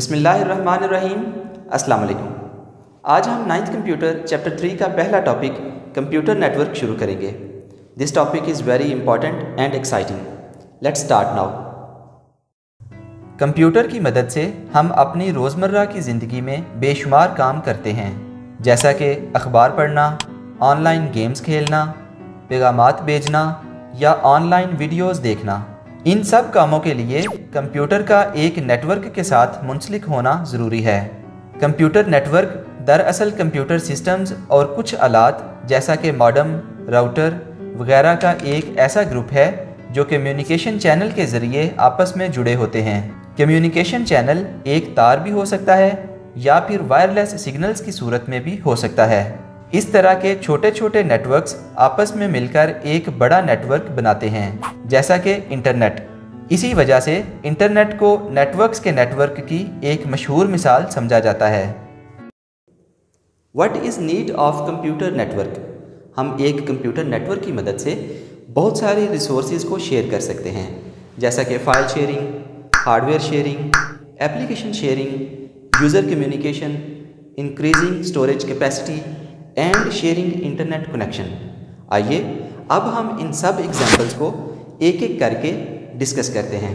बिस्मिल्लाहिर्रहमानिर्रहीम अस्सलाम वालेकुम। आज हम 9th कंप्यूटर चैप्टर 3 का पहला टॉपिक कंप्यूटर नेटवर्क शुरू करेंगे। This topic is very important and exciting. Let's start now. Computer की मदद से हम अपनी रोज़मर्रा की ज़िंदगी में बेशुमार काम करते हैं, जैसा कि अखबार पढ़ना, ऑनलाइन गेम्स खेलना, पैगामात भेजना या ऑनलाइन वीडियोस देखना। इन सब कामों के लिए कंप्यूटर का एक नेटवर्क के साथ मुंसलिक होना ज़रूरी है। कंप्यूटर नेटवर्क दरअसल कंप्यूटर सिस्टम्स और कुछ आलात जैसा कि मॉडम, राउटर वगैरह का एक ऐसा ग्रुप है जो कम्युनिकेशन चैनल के ज़रिए आपस में जुड़े होते हैं। कम्युनिकेशन चैनल एक तार भी हो सकता है या फिर वायरलेस सिग्नल्स की सूरत में भी हो सकता है। इस तरह के छोटे छोटे नेटवर्क्स आपस में मिलकर एक बड़ा नेटवर्क बनाते हैं, जैसा कि इंटरनेट। इसी वजह से इंटरनेट को नेटवर्क्स के नेटवर्क की एक मशहूर मिसाल समझा जाता है। What is need of computer network? हम एक कंप्यूटर नेटवर्क की मदद से बहुत सारे रिसोर्सेज को शेयर कर सकते हैं, जैसा कि file sharing, hardware sharing, application sharing, user communication, increasing storage capacity and sharing internet connection. आइए अब हम इन सब एग्जाम्पल्स को एक एक करके डिस्कस करते हैं।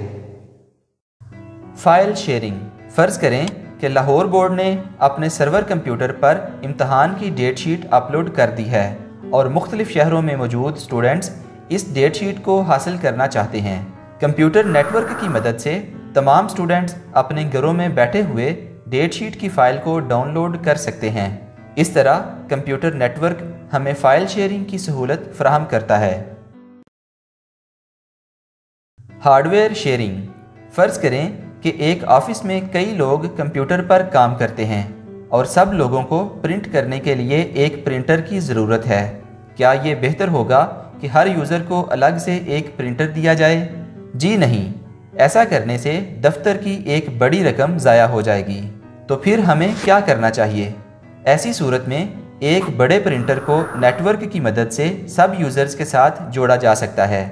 File sharing. फ़र्ज़ करें कि लाहौर बोर्ड ने अपने सर्वर कंप्यूटर पर इम्तहान की डेट शीट अपलोड कर दी है और मुख्तलिफ़ शहरों में मौजूद स्टूडेंट्स इस डेट शीट को हासिल करना चाहते हैं। कंप्यूटर नेटवर्क की मदद से तमाम स्टूडेंट्स अपने घरों में बैठे हुए डेट शीट की फ़ाइल को डाउनलोड कर सकते हैं। इस तरह कंप्यूटर नेटवर्क हमें फ़ाइल शेयरिंग की सहूलत फराहम करता है। Hardware sharing. फ़र्ज़ करें कि एक ऑफिस में कई लोग कंप्यूटर पर काम करते हैं और सब लोगों को प्रिंट करने के लिए एक प्रिंटर की ज़रूरत है। क्या ये बेहतर होगा कि हर यूज़र को अलग से एक प्रिंटर दिया जाए? जी नहीं, ऐसा करने से दफ्तर की एक बड़ी रकम ज़ाया हो जाएगी। तो फिर हमें क्या करना चाहिए? ऐसी सूरत में एक बड़े प्रिंटर को नेटवर्क की मदद से सब यूज़र्स के साथ जोड़ा जा सकता है,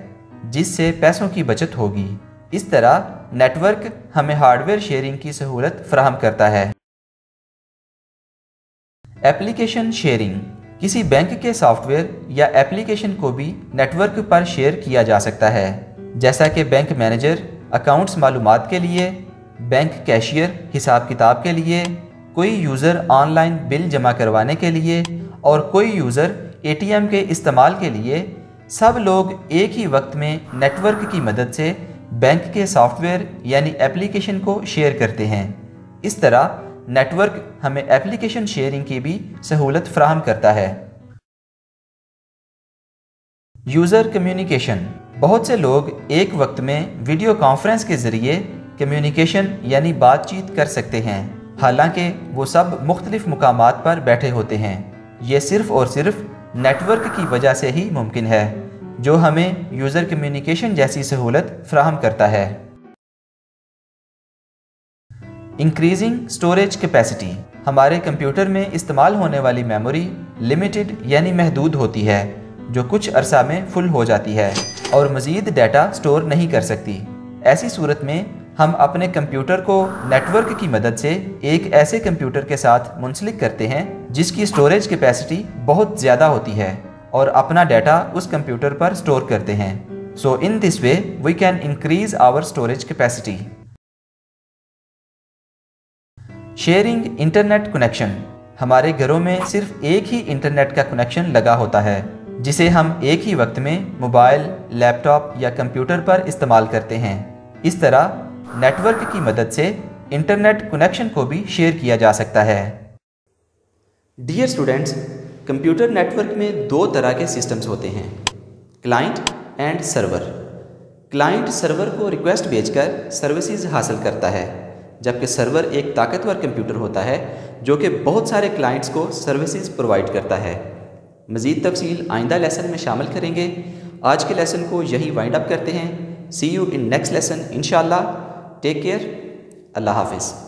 जिससे पैसों की बचत होगी। इस तरह नेटवर्क हमें हार्डवेयर शेयरिंग की सहूलत फराहम करता है। Application sharing. किसी बैंक के सॉफ्टवेयर या एप्लीकेशन को भी नेटवर्क पर शेयर किया जा सकता है, जैसा कि बैंक मैनेजर अकाउंट्स मालूमात के लिए, बैंक कैशियर हिसाब किताब के लिए, कोई यूज़र ऑनलाइन बिल जमा करवाने के लिए और कोई यूज़र एटीएम के इस्तेमाल के लिए। सब लोग एक ही वक्त में नेटवर्क की मदद से बैंक के सॉफ्टवेयर यानी एप्लीकेशन को शेयर करते हैं। इस तरह नेटवर्क हमें एप्लीकेशन शेयरिंग की भी सहूलत फराहम करता है। User communication. बहुत से लोग एक वक्त में वीडियो कॉन्फ्रेंस के ज़रिए कम्युनिकेशन यानी बातचीत कर सकते हैं, हालांकि वो सब मुख्तलिफ मुकामात पर बैठे होते हैं। ये सिर्फ़ और सिर्फ नेटवर्क की वजह से ही मुमकिन है, जो हमें यूज़र कम्युनिकेशन जैसी सहूलत फराहम करता है। Increasing storage capacity. हमारे कंप्यूटर में इस्तेमाल होने वाली मेमोरी लिमिटेड यानी महदूद होती है, जो कुछ अरसा में फुल हो जाती है और मज़ीद डेटा स्टोर नहीं कर सकती। ऐसी सूरत में हम अपने कंप्यूटर को नेटवर्क की मदद से एक ऐसे कंप्यूटर के साथ मुंसलिक करते हैं जिसकी स्टोरेज कैपेसिटी बहुत ज़्यादा होती है और अपना डाटा उस कंप्यूटर पर स्टोर करते हैं। So in this way we can increase our storage capacity. Sharing internet connection. हमारे घरों में सिर्फ एक ही इंटरनेट का कनेक्शन लगा होता है, जिसे हम एक ही वक्त में मोबाइल, लैपटॉप या कंप्यूटर पर इस्तेमाल करते हैं। इस तरह नेटवर्क की मदद से इंटरनेट कनेक्शन को भी शेयर किया जा सकता है। डियर स्टूडेंट्स, कंप्यूटर नेटवर्क में दो तरह के सिस्टम्स होते हैं, client and server. Client server को रिक्वेस्ट भेजकर सर्विसेज हासिल करता है, जबकि सर्वर एक ताकतवर कंप्यूटर होता है जो कि बहुत सारे क्लाइंट्स को सर्विसेज प्रोवाइड करता है। मज़ीद तफसील आइंदा लेसन में शामिल करेंगे। आज के लेसन को यही वाइंड अप करते हैं। See you in next lesson इंशाल्लाह। टेक केयर, अल्लाह हाफिज़।